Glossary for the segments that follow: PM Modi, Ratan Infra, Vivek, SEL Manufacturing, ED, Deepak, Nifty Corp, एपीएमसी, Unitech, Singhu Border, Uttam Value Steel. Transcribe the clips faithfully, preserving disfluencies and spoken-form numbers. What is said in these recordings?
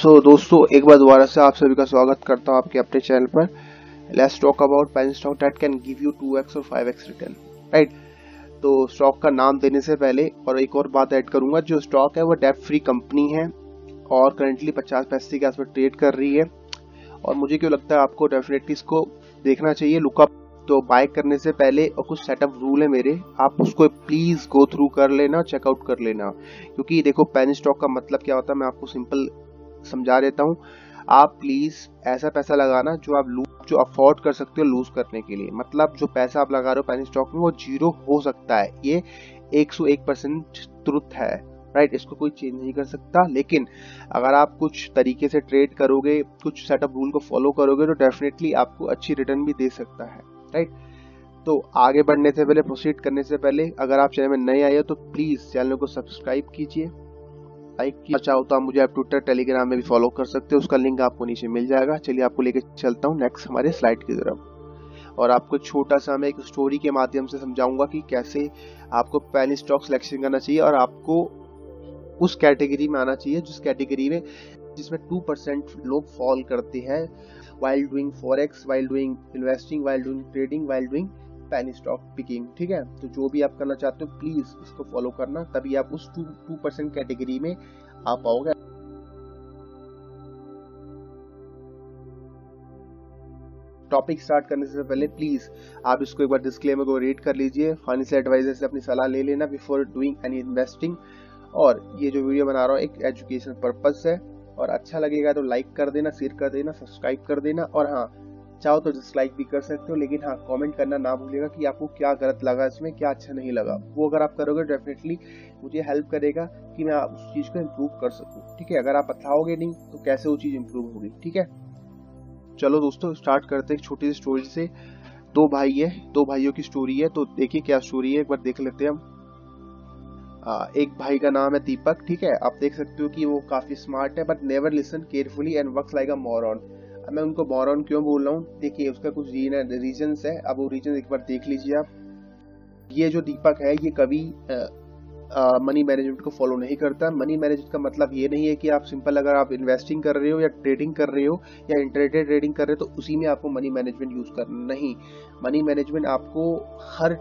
सो so, दोस्तों एक बार दोबारा से आप सभी का स्वागत करता हूँ आपके अपने चैनल पर। Let's talk about penny stock that can give you two x और फाइव एक्स रिटर्न, राइट। तो स्टॉक का नाम देने से पहले और एक और बात ऐड करूंगा, जो स्टॉक है वो डेट फ्री कंपनी है और करंटली पचास पैसे के आसपास ट्रेड कर रही है। और मुझे क्यों लगता है आपको डेफिनेटली इसको देखना चाहिए लुकअप। तो बाय करने से पहले और कुछ सेटअप रूल है मेरे, आप उसको प्लीज गो थ्रू कर लेना, चेकआउट कर लेना। क्योंकि देखो पेन स्टॉक का मतलब क्या होता है, मैं आपको सिंपल समझा देता हूँ। आप प्लीज ऐसा पैसा लगाना जो आप लूज जो अफोर्ड कर सकते हो लूज करने के लिए। मतलब जो पैसा आप लगा रहे हो पेन स्टॉक में वो जीरो हो सकता है, ये एक सौ एक परसेंट ट्रुथ है, राइट। इसको कोई चेंज नहीं कर सकता। लेकिन अगर आप कुछ तरीके से ट्रेड करोगे, कुछ सेटअप रूल को फॉलो करोगे तो डेफिनेटली आपको अच्छी रिटर्न भी दे सकता है, राइट। तो आगे बढ़ने से पहले, प्रोसीड करने से पहले, अगर आप चैनल में नए आए हो तो प्लीज चैनल को सब्सक्राइब कीजिए, लाइक कीजिए। चाहो तो आप मुझे आप ट्विटर, टेलीग्राम में भी फॉलो कर सकते हो, उसका लिंक आपको नीचे मिल जाएगा। चलिए आपको लेके चलता हूँ नेक्स्ट हमारे स्लाइड की तरफ और आपको छोटा सा मैं एक स्टोरी के माध्यम से समझाऊंगा कि कैसे आपको पेन स्टॉक सिलेक्शन करना चाहिए और आपको उस कैटेगरी में आना चाहिए जिस कैटेगरी में जिसमें टू परसेंट लोग फॉल करते हैं while doing forex, while doing investing, while doing trading, while doing penny stock picking, ठीक है। तो जो भी आप करना चाहते हो प्लीज इसको फॉलो करना, तभी आप उस टू टू परसेंट कैटेगरी में आ पाओगे। टॉपिक स्टार्ट करने से पहले प्लीज आप इसको एक बार डिस्क्लेमर को रीड कर लीजिए, फाइनेंशियल एडवाइजर से अपनी सलाह ले लेना बिफोर डूइंग एनी इन्वेस्टिंग। और ये जो वीडियो बना रहा हूँ एक एजुकेशन पर्पस है, और अच्छा लगेगा तो लाइक कर देना, शेयर कर देना, सब्सक्राइब कर देना। और हाँ, चाहो तो डिसलाइक भी कर सकते हो, लेकिन हाँ कमेंट करना ना भूलिएगा कि आपको क्या गलत लगा इसमें, क्या अच्छा नहीं लगा। वो अगर आप करोगे डेफिनेटली मुझे हेल्प करेगा कि मैं उस चीज़ को इम्प्रूव कर सकूँ, ठीक है। अगर आप बताओगे नहीं तो कैसे वो चीज़ इम्प्रूव होगी, ठीक है। चलो दोस्तों स्टार्ट करते हैं एक छोटी सी स्टोरी से। दो भाई है, दो भाइयों की स्टोरी है। तो देखिए क्या स्टोरी है, एक बार देख लेते हैं हम। एक भाई का नाम है दीपक, ठीक है। आप देख सकते हो कि वो काफी स्मार्ट है, but never listen carefully and works like a moron. अब मैं उनको मॉरन क्यों बोल रहा हूँ, देखिए उसका कुछ रीजंस है। अब वो रीजन एक बार देख लीजिए आप। ये जो दीपक है ये कभी मनी मैनेजमेंट को फॉलो नहीं करता। मनी मैनेजमेंट का मतलब ये नहीं है कि आप सिंपल अगर आप इन्वेस्टिंग कर रहे हो या ट्रेडिंग कर रहे हो या इंटरडे ट्रेडिंग कर रहे हो तो उसी में आपको मनी मैनेजमेंट यूज करना नहीं। मनी मैनेजमेंट आपको हर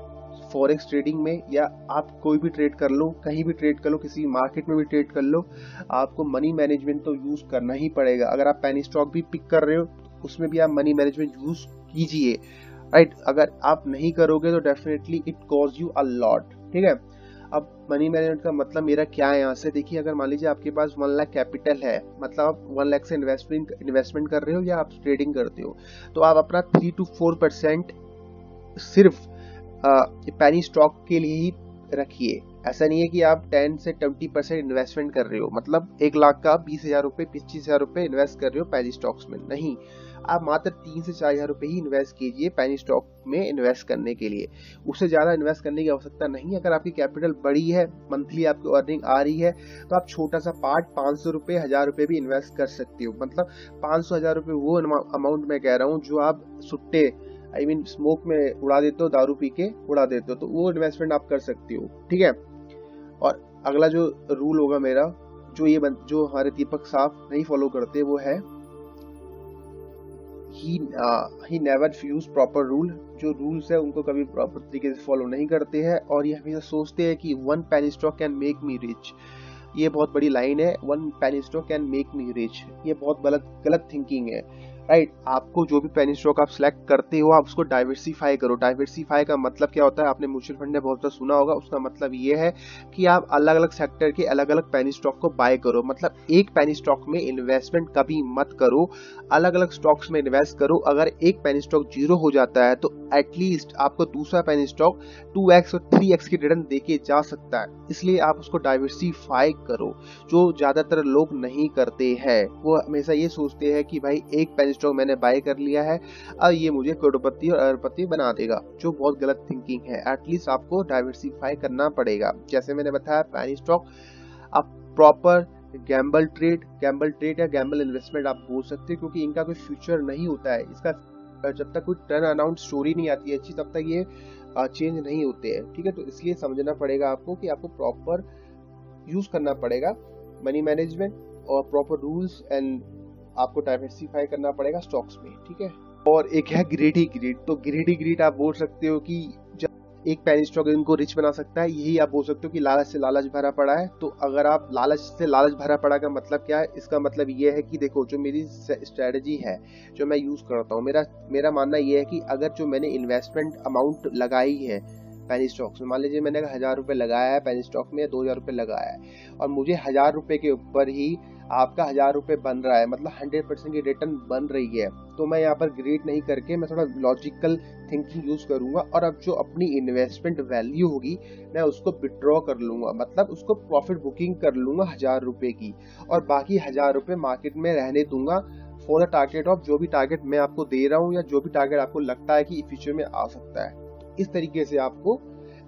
फॉरेक्स ट्रेडिंग में, या आप कोई भी ट्रेड कर लो, कहीं भी ट्रेड कर लो, किसी मार्केट में भी ट्रेड कर लो, आपको मनी मैनेजमेंट तो यूज करना ही पड़ेगा। अगर आप पेनी स्टॉक भी पिक कर रहे हो उसमें भी आप मनी मैनेजमेंट यूज कीजिए, राइट। अगर आप नहीं करोगे तो definitely it cost you a lot, ठीक है। अब मनी मैनेजमेंट का मतलब मेरा क्या है यहाँ से, देखिए अगर मान लीजिए आपके पास वन लाख कैपिटल है, मतलब आप वन लाख से इन्वेस्टमेंट इन्वेस्टमेंट कर रहे हो या आप ट्रेडिंग करते हो, तो आप अपना थ्री टू फोर परसेंट सिर्फ पेनी स्टॉक के लिए ही रखिए। ऐसा नहीं है कि आप टेन से ट्वेंटी परसेंट इन्वेस्टमेंट कर रहे हो, मतलब एक लाख का बीस हजार रुपए, पच्चीस हजार रुपए इन्वेस्ट कर रहे हो पेनी स्टॉक्स में, नहीं। आप मात्र तीन से चार हजार रुपए ही इन्वेस्ट कीजिए पेनी स्टॉक में इन्वेस्ट करने के लिए, उससे ज्यादा इन्वेस्ट करने की आवश्यकता नहीं। अगर आपकी कैपिटल बड़ी है, मंथली आपकी अर्निंग आ रही है, तो आप छोटा सा पार्ट पाँच सौ रुपये हजार रुपये भी इन्वेस्ट कर सकते हो। मतलब पाँच सौ हजार रुपये वो अमाउंट मैं कह रहा हूँ जो आप सुट्टे आई मीन स्मोक में उड़ा देते हो, दारू पी के उड़ा देते हो, तो वो इन्वेस्टमेंट आप कर सकते हो, ठीक है। और अगला जो रूल होगा मेरा, जो ये जो हमारे दीपक साहब नहीं फॉलो करते, वो है ही ही नेवर यूज प्रॉपर रूल। जो रूल्स है उनको कभी प्रॉपर तरीके से फॉलो नहीं करते हैं और ये हमेशा सोचते हैं कि one penny stock can make me rich. ये बहुत बड़ी लाइन है, one penny stock can make me rich. ये बहुत गलत गलत थिंकिंग है, राइट right, आपको जो भी पेनी स्टॉक आप सिलेक्ट करते हो आप उसको डाइवर्सिफाई करो। डाइवर्सिफाई का मतलब क्या होता है, आपने म्यूचुअल फंड में बहुत ज़्यादा सुना होगा, उसका मतलब ये है कि आप अलग अलग सेक्टर के अलग अलग पेनी स्टॉक को बाय करो। मतलब एक पेनी स्टॉक में इन्वेस्टमेंट कभी मत करो, अलग अलग स्टॉक्स में इन्वेस्ट करो। अगर एक पेनी स्टॉक जीरो हो जाता है तो एटलीस्ट आपको दूसरा पेनी स्टॉक टू एक्स और थ्री एक्स की रिटर्न देके जा सकता है, इसलिए आप उसको डाइवर्सिफाई करो, जो ज़्यादातर लोग नहीं करते हैं। वो हमेशा ये सोचते हैं कि भाई एक पेनी स्टॉक मैंने बाय कर लिया है और ये मुझे करोड़पति और अरबपति बना देगा, जो बहुत गलत थिंकिंग है। एटलीस्ट आपको डाइवर्सिफाई करना पड़ेगा। जैसे मैंने बताया पेनी स्टॉक, आप proper gamble trade gamble trade या गैम्बल इन्वेस्टमेंट आप बोल सकते हो, क्योंकि इनका कोई फ्यूचर नहीं होता है। इसका जब तक कोई टर्न अनाउंट स्टोरी नहीं आती है अच्छी, तब तक ये चेंज नहीं होते हैं, ठीक है। तो इसलिए समझना पड़ेगा आपको कि आपको प्रॉपर यूज करना पड़ेगा मनी मैनेजमेंट और प्रॉपर रूल्स एंड आपको डाइवर्सिफाई करना पड़ेगा स्टॉक्स में, ठीक है। और एक है ग्रेडी ग्रीड, तो ग्रेडी ग्रीड आप बोल सकते हो कि एक पैनी स्टॉक इनको रिच बना सकता है, यही आप बोल सकते हो कि लालच से लालच भरा पड़ा है। तो अगर आप लालच से लालच भरा पड़ा का मतलब क्या है, इसका मतलब ये है कि देखो जो मेरी स्ट्रेटजी है जो मैं यूज करता हूँ, मेरा मेरा मानना ये है कि अगर जो मैंने इन्वेस्टमेंट अमाउंट लगाई है पैनी स्टॉक्स में, मान लीजिए मैंने हजार रुपये लगाया है पैनी स्टॉक में, दो हजार रुपये लगाया है और मुझे हजार रुपये के ऊपर ही आपका हजार रुपये बन रहा है, मतलब हंड्रेड परसेंट की रिटर्न बन रही है, तो मैं यहाँ पर ग्रेड नहीं करके मैं थोड़ा लॉजिकल थिंकिंग यूज करूंगा और अब जो अपनी इन्वेस्टमेंट वैल्यू होगी मैं उसको विड्रॉ कर लूंगा, मतलब उसको प्रॉफिट बुकिंग कर लूंगा हजार रुपये की और बाकी हजार रुपये मार्केट में रहने दूंगा फॉर द टारगेट ऑफ जो भी टारगेट मैं आपको दे रहा हूँ या जो भी टारगेट आपको लगता है कि फ्यूचर में आ सकता है। इस तरीके से आपको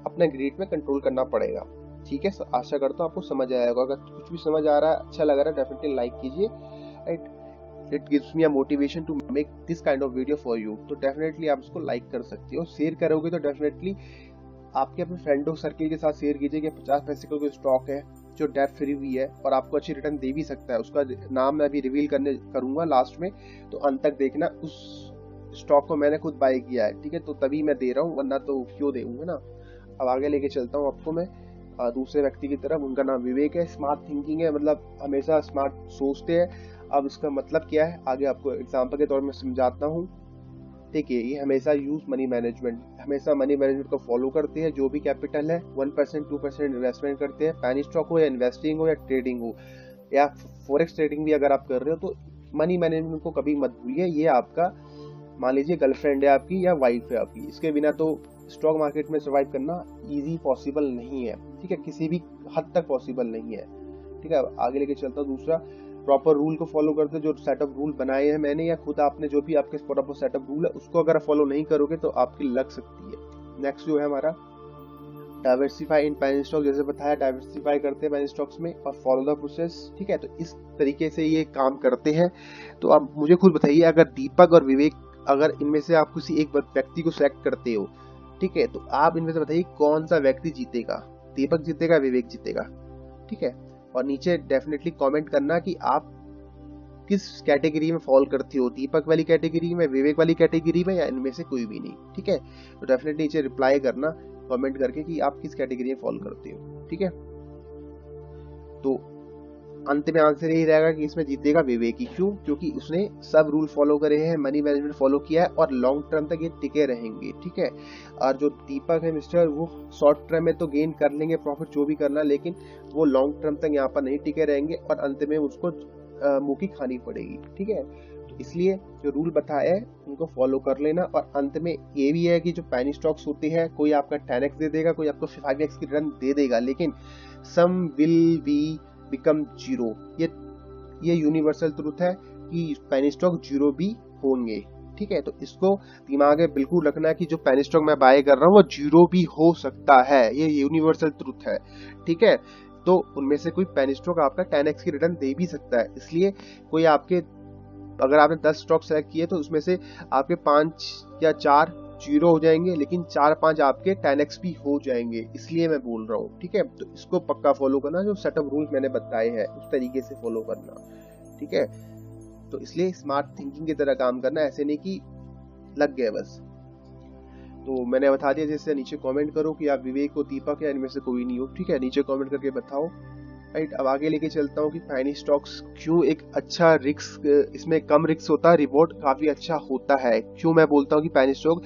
अपने ग्रेड में कंट्रोल करना पड़ेगा, ठीक है। आशा करता हूँ आपको समझ आएगा, अगर कुछ भी समझ आ रहा है, अच्छा लग रहा है, डेफिनेटली लाइक कीजिए, it it gives me a motivation to make this kind of video for you, तो डेफिनेटली आप इसको लाइक कर सकते हो। शेयर करोगे तो डेफिनेटली आपके अपने फ्रेंडों सर्किल के साथ शेयर कीजिए कि पचास पैसे का कोई स्टॉक है जो डेट फ्री भी है और आपको अच्छी रिटर्न दे भी सकता है, उसका नाम मैं अभी रिवील करने करूंगा लास्ट में, तो अंत तक देखना। उस स्टॉक को मैंने खुद बाय किया है, ठीक है, तो तभी मैं दे रहा हूँ, वरना तो क्यों देऊंगा ना। अब आगे लेके चलता हूँ आपको मैं दूसरे व्यक्ति की तरफ, उनका नाम विवेक है, स्मार्ट थिंकिंग है, मतलब हमेशा स्मार्ट सोचते हैं। अब इसका मतलब क्या है आगे आपको एग्जाम्पल के तौर में समझाता हूँ। देखिए ये हमेशा यूज मनी मैनेजमेंट, हमेशा मनी मैनेजमेंट को फॉलो करते हैं, जो भी कैपिटल है one percent two percent investment करते हैं, पैनी स्टॉक हो या इन्वेस्टिंग हो या ट्रेडिंग हो या फॉरेक्स ट्रेडिंग भी अगर आप कर रहे हो तो मनी मैनेजमेंट को कभी मत भूलिए। ये आपका मान लीजिए गर्लफ्रेंड है आपकी या वाइफ है आपकी, इसके बिना तो स्टॉक मार्केट में सर्वाइव करना इजी पॉसिबल नहीं है, ठीक है, किसी भी हद तक पॉसिबल नहीं है, ठीक है। आगे लेके चलता हूँ, दूसरा प्रॉपर रूल को फॉलो करते हो, जो सेटअप रूल बनाए हैं मैंने या खुद आपने, जो भी आपके प्रॉपर सेटअप रूल है उसको अगर फॉलो नहीं करोगे तो आपकी लग सकती है। नेक्स्ट जो है हमारा डाइवर्सिफाई इन पैनी स्टॉक, जैसे बताया डाइवर्सिफाई करते हैं पैनी स्टॉक्स में और फॉलो द प्रोसेस, ठीक है, तो इस तरीके से ये काम करते हैं। तो आप मुझे खुद बताइए अगर दीपक और विवेक अगर इनमें से आप किसी एक व्यक्ति को सेलेक्ट करते हो, ठीक है, तो आप इनमें से बताइए कौन सा व्यक्ति जीतेगा, दीपक जीतेगा विवेक जीतेगा, ठीक है। और नीचे डेफिनेटली कमेंट करना कि आप किस कैटेगरी में फॉल करते हो, दीपक वाली कैटेगरी में, विवेक वाली कैटेगरी में या इनमें से कोई भी नहीं, ठीक है। तो डेफिनेटली नीचे रिप्लाई करना कमेंट करके कि आप किस कैटेगरी में फॉल करते हो, ठीक है। तो अंत में आंसर यही रहेगा कि इसमें जीतेगा विवेक ही, क्यों, क्योंकि उसने सब रूल फॉलो करे हैं, मनी मैनेजमेंट फॉलो किया है और लॉन्ग टर्म तक ये टिके रहेंगे, ठीक है। और जो दीपक है मिस्टर वो शॉर्ट टर्म में तो गेन कर लेंगे प्रॉफिट जो भी करना, लेकिन वो लॉन्ग टर्म तक यहाँ पर नहीं टिके रहेंगे और अंत में उसको मुँह की खानी पड़ेगी, ठीक है। तो इसलिए जो रूल बताया है उनको फॉलो कर लेना। और अंत में ये भी है कि जो पैनी स्टॉक्स होते हैं कोई आपका टेन एक्स दे देगा, कोई आपको फाइव एक्स की रिटर्न दे देगा, लेकिन some will be become zero, ये ये यूनिवर्सल ट्रुथ है कि पैनी स्टॉक जीरो भी होंगे, ठीक है। तो इसको दिमाग में बिल्कुल रखना है कि जो पैनी स्टॉक मैं बाय कर रहा हूँ वो जीरो भी हो सकता है, ये यूनिवर्सल ट्रुथ है, ठीक है। तो उनमें से कोई पैनी स्टॉक आपका टेन एक्स की रिटर्न दे भी सकता है, इसलिए कोई आपके अगर आपने दस स्टॉक सेलेक्ट किए तो उसमें से आपके पांच या चार जीरो हो जाएंगे लेकिन चार पांच आपके टेन एक्स भी हो जाएंगे, इसलिए मैं बोल रहा हूँ, ठीक है। तो इसको पक्का फॉलो करना, जो सेटअप रूल मैंने बताए हैं उस तरीके से फॉलो करना, ठीक है। तो इसलिए स्मार्ट थिंकिंग की तरह काम करना, ऐसे नहीं कि लग गए बस। तो मैंने बता दिया, जैसे नीचे कमेंट करो कि आप विवेक हो, दीपक या इनमें से कोई नहीं हो, ठीक है, नीचे कमेंट करके बताओ, राइट। अब आगे लेके चलता हूँ कि पैनी स्टॉक्स क्यों एक अच्छा रिस्क, इसमें कम रिस्क होता है, रिवॉर्ड काफी अच्छा होता है, क्यों मैं बोलता हूँ कि पैनी स्टॉक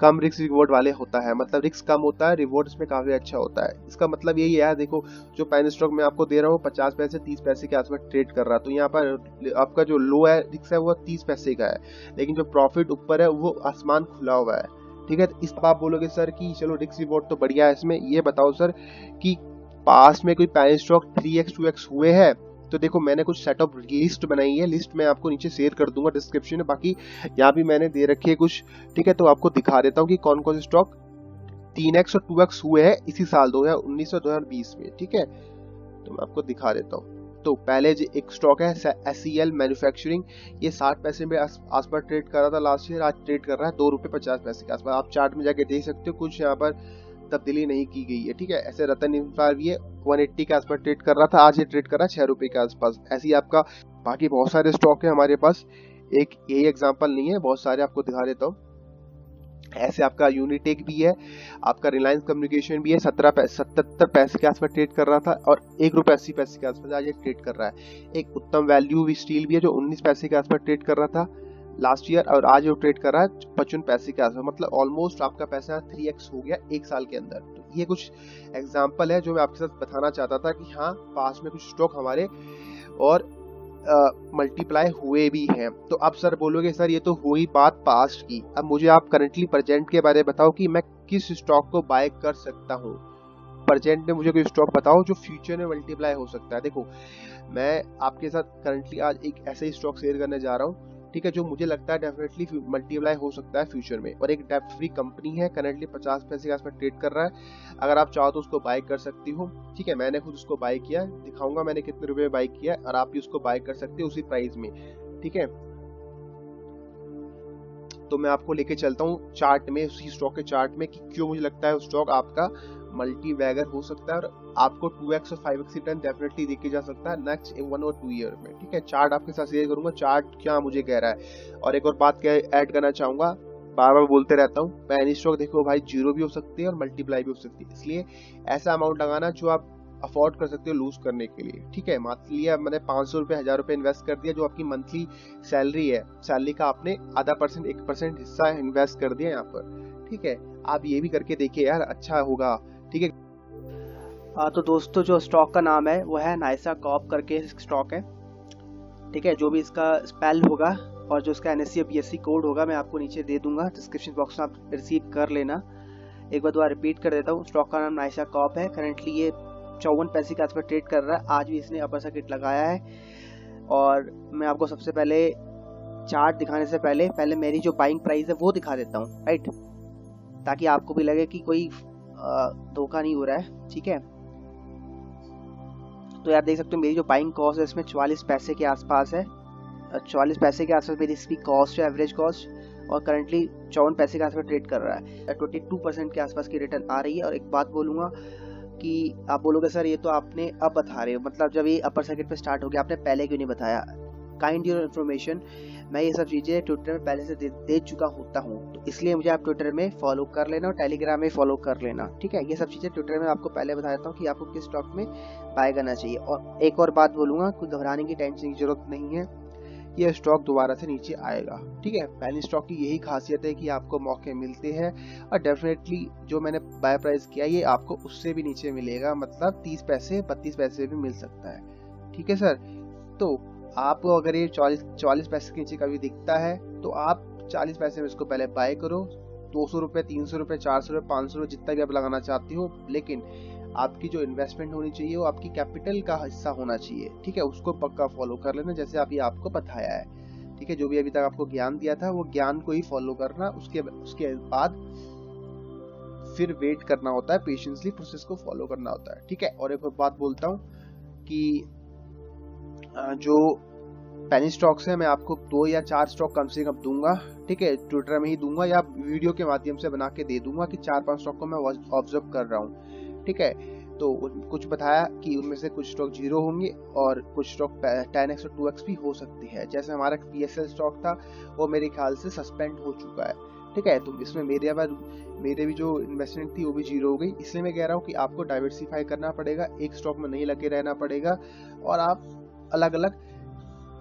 कम रिस्क रिवॉर्ड वाले होता है, मतलब रिस्क कम होता है, रिवॉर्ड इसमें काफी अच्छा होता है। इसका मतलब यही है, देखो जो पैनी स्टॉक मैं आपको दे रहा हूँ पचास पैसे तीस पैसे के आसपास ट्रेड कर रहा, तो यहाँ पर आपका जो लो है रिस्क है वो तीस पैसे का है, लेकिन जो प्रॉफिट ऊपर है वो आसमान खुला हुआ है, ठीक है। तो इस पर आप बोलोगे सर कि चलो रिस्क रिवॉर्ड तो बढ़िया है, इसमें ये बताओ सर कि पास में कोई penny stock three x two x हुए हैं, तो देखो मैंने कुछ सेटअप लिस्ट बनाई है, लिस्ट मैं आपको नीचे शेयर कर दूंगा डिस्क्रिप्शन में, बाकी यहाँ भी मैंने दे रखी है कुछ, ठीक है। तो आपको दिखा देता हूँ कि कौन कौन से स्टॉक थ्री एक्स और टू एक्स हुए हैं इसी साल दो हजार उन्नीस और दो हजार बीस में, ठीक है। तो मैं आपको दिखा देता हूँ। तो पहले जो एक स्टॉक है एस ई एल मैन्युफैक्चरिंग, ये साठ पैसे में आसपास ट्रेड कर रहा था लास्ट ईयर, आज ट्रेड कर रहा है दो रुपये पचास पैसे के आसपास, आप चार्ट में जाके देख सकते हो, कुछ यहाँ पर तब्दीली नहीं की गई है। ठीक है, ऐसे रतन इन्फ्रा भी है एक सौ अस्सी के आसपास ट्रेड कर रहा था, आज ये ट्रेड कर रहा है छह रुपए के आसपास। ऐसे ही आपका बाकी बहुत सारे स्टॉक है हमारे पास, एक यही एग्जाम्पल नहीं है, बहुत सारे आपको दिखा देता हूँ। ऐसे आपका यूनिटेक भी है, आपका रिलायंस कम्युनिकेशन भी है, सत्रह सतहत्तर पैसे के आसपास ट्रेड कर रहा था और एक रुपये अस्सी पैसे के आसपास आज ये ट्रेड कर रहा है। एक उत्तम वैल्यू भी स्टील भी है जो उन्नीस पैसे के आसपास ट्रेड कर रहा था लास्ट ईयर और आज वो ट्रेड कर रहा है पचपन पैसे के आसपास, मतलब ऑलमोस्ट आपका पैसा थ्री एक्स हो गया एक साल के अंदर। तो ये कुछ एग्जाम्पल है जो मैं आपके साथ बताना चाहता था कि हाँ पास में कुछ स्टॉक हमारे और मल्टीप्लाई uh, हुए भी हैं। तो आप सर बोलोगे सर ये तो हुई बात पास्ट की, अब मुझे आप करंटली प्रेजेंट के बारे में बताओ कि मैं किस स्टॉक को बाय कर सकता हूँ। प्रेजेंट में मुझे कोई स्टॉक बताओ जो फ्यूचर में मल्टीप्लाई हो सकता है। देखो मैं आपके साथ करंटली आज एक ऐसा ही स्टॉक शेयर करने जा रहा हूँ, ठीक है, जो मुझे लगता है डेफिनेटली मल्टीप्लाई हो सकता है फ्यूचर में, और एक डेप्ट फ्री कंपनी है, करंटली पचास पैसे के आसपास ट्रेड कर रहा है। अगर आप चाहो तो उसको बाय कर सकती हो, ठीक है, मैंने खुद उसको बाय किया, दिखाऊंगा मैंने कितने रुपए बाय किया, और आप भी उसको बाय कर सकते हो उसी प्राइस में। ठीक है, तो मैं आपको लेके चलता हूँ चार्ट में, उसी स्टॉक के चार्ट में, कि क्यों मुझे लगता है स्टॉक आपका मल्टी वैगर हो सकता है और आपको टू एक्स और फाइव एक्स रिटर्न डेफिनेटली देखे जा सकता है नेक्स्ट वन और टू ईयर में। ठीक है, चार्ट आपके साथ शेयर करूंगा, चार्ट क्या मुझे कह रहा है। और एक और बात क्या ऐड करना चाहूंगा, बार बार बोलते रहता हूँ, पैनी स्टॉक देखो भाई जीरो भी हो सकती है और मल्टीप्लाई भी हो सकती है, इसलिए ऐसा अमाउंट लगाना जो आप अफोर्ड कर सकते हो लूज करने के लिए। ठीक है, मान लिया मैंने पाँच सौ रुपये हजार रुपये इन्वेस्ट कर दिया, जो आपकी मंथली सैलरी है, सैलरी का आपने आधा परसेंट एक परसेंट हिस्सा इन्वेस्ट कर दिया यहाँ पर। ठीक है, आप ये भी करके देखिए यार, अच्छा होगा। ठीक है, तो दोस्तों जो स्टॉक का नाम है वो है नाइसा कॉप करके स्टॉक है। ठीक है, जो भी इसका स्पेल होगा और जो इसका एनएससी या बीएससी कोड होगा मैं आपको नीचे दे दूंगा डिस्क्रिप्शन बॉक्स में, आप रिसीव कर लेना। एक बार दोबारा रिपीट कर देता हूँ, स्टॉक का नाम नाइसा कॉप है। करंटली ये चौवन पैसे के आसपास ट्रेड कर रहा है, आज भी इसने अपर सर्किट लगाया है। और मैं आपको सबसे पहले चार्ट दिखाने से पहले पहले मेरी जो बाइंग प्राइस है वो दिखा देता हूँ, राइट, ताकि आपको भी लगे कि कोई धोखा नहीं हो रहा है। ठीक है, तो यार देख सकते हो मेरी जो बाइंग कॉस्ट है इसमें चवालीस पैसे के आसपास है, चवालीस पैसे के आसपास मेरी इसकी कॉस्ट है, एवरेज कॉस्ट, और करंटली चौवन पैसे के आसपास ट्रेड कर रहा है। ट्वेंटी टू परसेंट के आसपास की रिटर्न आ रही है। और एक बात बोलूँगा कि आप बोलोगे सर ये तो आपने अब बता रहे हो, मतलब जब ये अपर सर्किट पर स्टार्ट हो गया आपने पहले क्यों नहीं बताया। काइंड योर इन्फॉर्मेशन, मैं ये सब चीज़ें ट्विटर में पहले से दे, दे चुका होता हूँ, तो इसलिए मुझे आप ट्विटर में फॉलो कर लेना और टेलीग्राम में फॉलो कर लेना। ठीक है, ये सब चीज़ें ट्विटर में आपको पहले बता देता हूँ कि आपको किस स्टॉक में बाय करना चाहिए। और एक और बात बोलूँगा, कोई घबराने की टेंशन की जरूरत नहीं है, ये स्टॉक दोबारा से नीचे आएगा। ठीक है, पहले स्टॉक की यही खासियत है कि आपको मौके मिलते हैं, और डेफिनेटली जो मैंने बाय प्राइस किया ये आपको उससे भी नीचे मिलेगा, मतलब तीस पैसे बत्तीस पैसे भी मिल सकता है। ठीक है सर, तो आपको अगर ये चालीस पैसे के नीचे कभी दिखता है तो आप चालीस पैसे में इसको पहले बाय करो, दो सौ रुपये तीन सौ रुपये चार सौ रुपये पाँच सौ रुपये जितना भी आप लगाना चाहते हो, लेकिन आपकी जो इन्वेस्टमेंट होनी चाहिए वो आपकी कैपिटल का हिस्सा होना चाहिए। ठीक है, उसको पक्का फॉलो कर लेना जैसे अभी आपको बताया है। ठीक है, जो भी अभी तक आपको ज्ञान दिया था वो ज्ञान को ही फॉलो करना, उसके उसके बाद फिर वेट करना होता है, पेशेंसली प्रोसेस को फॉलो करना होता है। ठीक है, और एक और बात बोलता हूँ कि जो पैनी स्टॉक्स है मैं आपको दो या चार स्टॉक कम से कम दूंगा। ठीक है, ट्विटर में ही दूंगा या वीडियो के माध्यम से बना के दे दूंगा कि चार पांच स्टॉक को मैं ऑब्जर्व कर रहा हूँ। ठीक है, तो कुछ बताया कि उनमें से कुछ स्टॉक जीरो होंगे और कुछ स्टॉक टेन एक्स और टू एक्स भी हो सकती है। जैसे हमारा पी एस एल स्टॉक था वो मेरे ख्याल से सस्पेंड हो चुका है। ठीक है, तो इसमें मेरे बार मेरे भी जो इन्वेस्टमेंट थी वो भी जीरो हो गई, इसलिए मैं कह रहा हूँ कि आपको डाइवर्सिफाई करना पड़ेगा, एक स्टॉक में नहीं लगे रहना पड़ेगा, और आप अलग अलग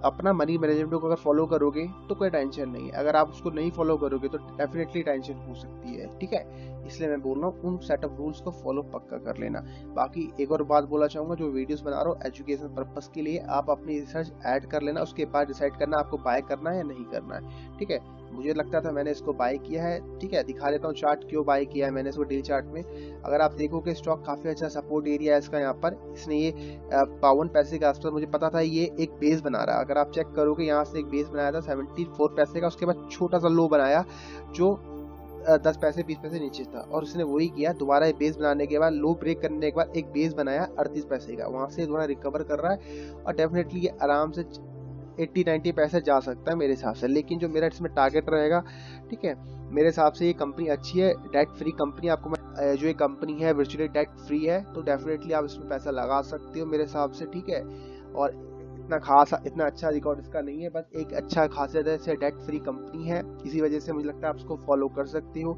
अपना मनी मैनेजमेंट को अगर फॉलो करोगे तो कोई टेंशन नहीं है, अगर आप उसको नहीं फॉलो करोगे तो डेफिनेटली टेंशन हो सकती है। ठीक है, इसलिए मैं बोल रहा हूँ उन सेट ऑफ रूल्स को फॉलो पक्का कर लेना। बाकी एक और बात बोला चाहूँगा, जो वीडियोस बना रहा हूँ एजुकेशन पर्पस के लिए, आप अपनी रिसर्च ऐड कर लेना, उसके बाद डिसाइड करना आपको बाय करना है या नहीं करना है। ठीक है, मुझे लगता था मैंने इसको बाय किया है। ठीक है, दिखा देता हूँ चार्ट क्यों बाय किया है मैंने इसको, डेली चार्ट में अगर आप देखोगे स्टॉक काफ़ी अच्छा सपोर्ट एरिया है इसका, यहाँ पर इसने ये बावन पैसे के आसपास, मुझे पता था ये एक बेस बना रहा है, अगर आप चेक करोगे यहाँ से एक बेस बनाया था सेवेंटी फोर पैसे का, उसके बाद छोटा सा लो बनाया जो दस पैसे बीस पैसे नीचे था, और उसने वही किया, दोबारा एक बेस बनाने के बाद लो ब्रेक करने के बाद एक बेस बनाया अड़तीस पैसे का, वहाँ से दोबारा रिकवर कर रहा है, और डेफिनेटली ये आराम से अस्सी नब्बे पैसे जा सकता है मेरे हिसाब से, लेकिन जो मेरा इसमें टारगेट रहेगा। ठीक है, मेरे हिसाब से ये कंपनी अच्छी है, डेट फ्री कंपनी, आपको मैं जो ये कंपनी है वर्चुअली डेट फ्री है, तो डेफिनेटली आप इसमें पैसा लगा सकते हो मेरे हिसाब से, ठीक है। और इतना खास इतना अच्छा रिकॉर्ड इसका नहीं है, बस एक अच्छा खासियत है इससे डेट फ्री कंपनी है, इसी वजह से मुझे लगता है आप इसको फॉलो कर सकते हो।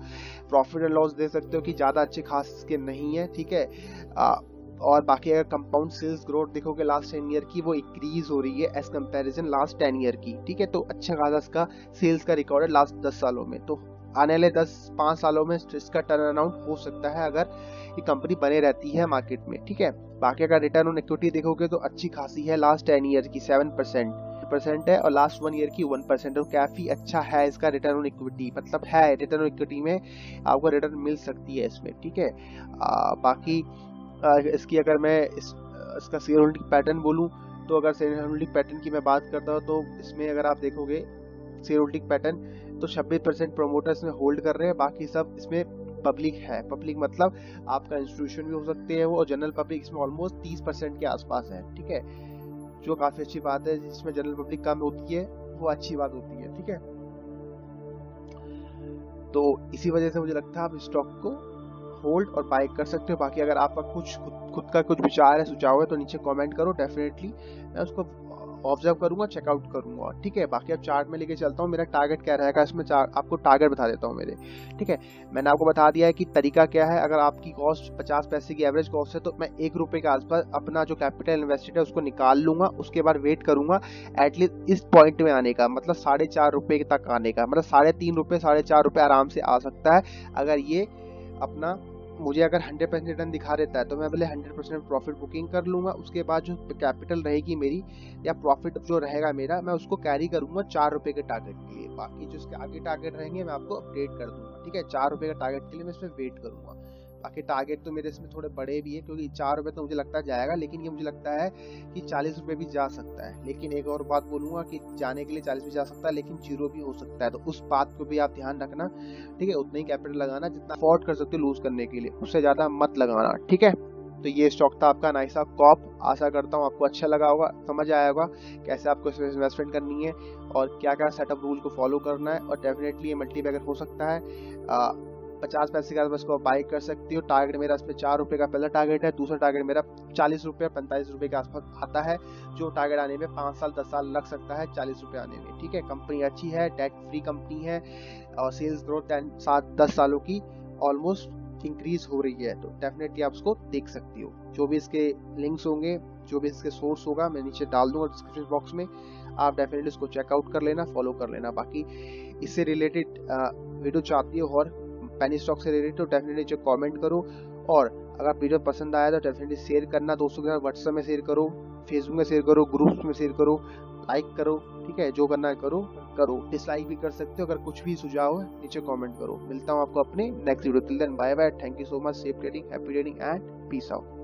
प्रॉफिट एंड लॉस दे सकते हो कि ज़्यादा अच्छे खास के नहीं है, ठीक है। आ, और बाकी अगर कंपाउंड सेल्स ग्रोथ देखोगे लास्ट टेन ईयर की, वो इंक्रीज हो रही है as comparison last ten year की, ठीक है। तो अच्छा खासा इसका सेल्स का रिकॉर्ड है लास्ट दस सालों में, तो आने वाले दस पाँच सालों में इसका टर्न अराउंड हो सकता है अगर ये कंपनी बने रहती है मार्केट में, ठीक है। बाकी अगर रिटर्न ऑन इक्विटी देखोगे तो अच्छी खासी है लास्ट टेन ईयर की सेवन परसेंट परसेंट है और लास्ट वन ईयर की वन परसेंट, और काफी अच्छा है इसका रिटर्न ऑन इक्विटी, मतलब है रिटर्न ऑन इक्विटी में आपको रिटर्न मिल सकती है इसमें, ठीक है। बाकी आ, इसकी अगर मैं इस, इसका शेयर होल्डिंग पैटर्न बोलूँ तो अगर शेयर होल्डिंग पैटर्न की मैं बात करता हूँ तो इसमें अगर आप देखोगे शेयर होल्डिंग पैटर्न तो छब्बीस परसेंट प्रोमोटर इसमें होल्ड कर रहे हैं, बाकी सब इसमें पब्लिक है। पब्लिक मतलब आपका इंस्टीट्यूशन भी हो सकते हैं वो, और जनरल पब्लिक इसमें ऑलमोस्ट तीस परसेंट के आसपास है, ठीक है, जो काफी अच्छी बात है। जिसमें जनरल पब्लिक कम होती है वो अच्छी बात होती है, ठीक है। तो इसी वजह से मुझे लगता है आप स्टॉक को होल्ड और बाय कर सकते हो। बाकी अगर आपका कुछ खुद, खुद का कुछ विचार है सुझाव है तो नीचे कमेंट करो, डेफिनेटली मैं उसको ऑब्जर्व करूंगा, चेकआउट करूंगा, ठीक है। बाकी अब चार्ट में लेके चलता हूँ, मेरा टारगेट क्या रहेगा इसमें, आपको टारगेट बता देता हूँ मेरे, ठीक है। मैंने आपको बता दिया है कि तरीका क्या है। अगर आपकी कॉस्ट पचास पैसे की एवरेज कॉस्ट है तो मैं एक रुपये के आसपास अपना जो कैपिटल इन्वेस्टेड है उसको निकाल लूंगा, उसके बाद वेट करूंगा एटलीस्ट इस पॉइंट में आने का, मतलब साढ़े चार रुपये तक आने का, मतलब साढ़े तीन रुपये साढ़े चार रुपये आराम से आ सकता है। अगर ये अपना मुझे अगर हंड्रेड परसेंट रिटर्न दिखा देता है तो मैं पहले हंड्रेड परसेंट प्रॉफिट बुकिंग कर लूँगा, उसके बाद जो कैपिटल रहेगी मेरी या प्रॉफिट जो रहेगा मेरा मैं उसको कैरी करूँगा चार रुपये के टारगेट के लिए। बाकी जो इसके आगे टारगेट रहेंगे मैं आपको अपडेट कर दूंगा, ठीक है। चार रुपये के टारगेट के लिए मैं इसमें वेट करूँगा। बाकी टारगेट तो मेरे इसमें थोड़े बड़े भी है, क्योंकि चार रुपये तो मुझे लगता जाएगा, लेकिन ये मुझे लगता है कि चालीस रुपये भी जा सकता है। लेकिन एक और बात बोलूँगा कि जाने के लिए चालीस भी जा सकता है, लेकिन जीरो भी हो सकता है, तो उस बात को भी आप ध्यान रखना, ठीक है। उतना ही कैपिटल लगाना जितना अफोर्ड कर सकते हो लूज करने के लिए, उससे ज़्यादा मत लगाना, ठीक है। तो ये स्टॉक था आपका नाइसा कॉप, आशा करता हूँ आपको अच्छा लगा होगा, समझ आया होगा कैसे आपको इसमें इन्वेस्टमेंट करनी है और क्या क्या सेटअप रूल को फॉलो करना है। और डेफिनेटली ये मल्टी बैगर हो सकता है, पचास पैसे का इसको बाय कर सकती हो। टारगेट मेरा इसमें चार रुपये का पहला टारगेट है, दूसरा टारगेट मेरा चालीस रुपये पैंतालीस रुपये के आसपास आता है, जो टारगेट आने में पाँच साल दस साल लग सकता है चालीस रुपये आने में, ठीक है। कंपनी अच्छी है, डेट फ्री कंपनी है और सेल्स ग्रोथ सात दस सालों की ऑलमोस्ट इंक्रीज हो रही है, तो डेफिनेटली आप उसको देख सकती हो। जो भी इसके लिंक्स होंगे, जो भी इसके सोर्स होगा मैं नीचे डाल दूंगा डिस्क्रिप्शन बॉक्स में, आप डेफिनेटली इसको चेकआउट कर लेना, फॉलो कर लेना। बाकी इससे रिलेटेड वीडियो चाहती हो और पैनी स्टॉक से रिलेटेड तो डेफिनेटली जो कमेंट करो, और अगर वीडियो पसंद आया तो डेफिनेटली शेयर करना दोस्तों के साथ, व्हाट्सएप में शेयर करो, फेसबुक में शेयर करो, ग्रुप्स में शेयर करो, लाइक करो, ठीक है। जो करना है करो करो डिसलाइक भी कर सकते हो, अगर कुछ भी सुझाव है नीचे कमेंट करो। मिलता हूँ आपको अपने next video, till then bye bye, thank you so much, safe trading, happy trading and peace out.